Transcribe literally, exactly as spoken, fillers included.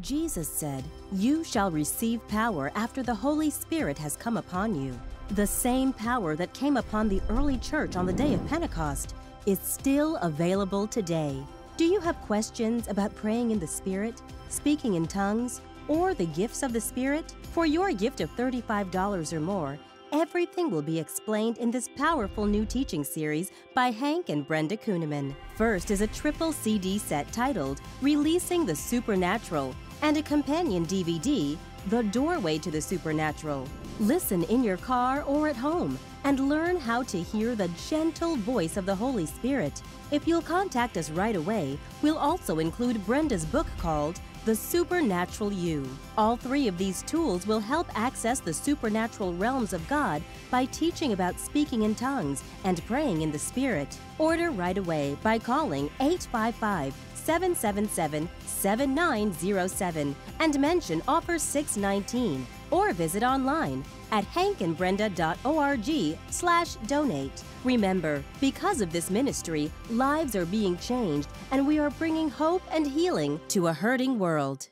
Jesus said, "You shall receive power after the Holy Spirit has come upon you." The same power that came upon the early church on the day of Pentecost is still available today. Do you have questions about praying in the Spirit, speaking in tongues, or the gifts of the Spirit? For your gift of thirty-five dollars or more, everything will be explained in this powerful new teaching series by Hank and Brenda Kunneman. First is a triple C D set titled Releasing the Supernatural and a companion D V D, The Doorway to the Supernatural. Listen in your car or at home and learn how to hear the gentle voice of the Holy Spirit. If you'll contact us right away, we'll also include Brenda's book called The Supernatural You. All three of these tools will help access the supernatural realms of God by teaching about speaking in tongues and praying in the Spirit. Order right away by calling eight five five, seven seven seven, seven nine zero seven and mention offer six nineteen or visit online at hank and brenda dot org slash donate. Remember, because of this ministry, lives are being changed and we are bringing hope and healing to a hurting world.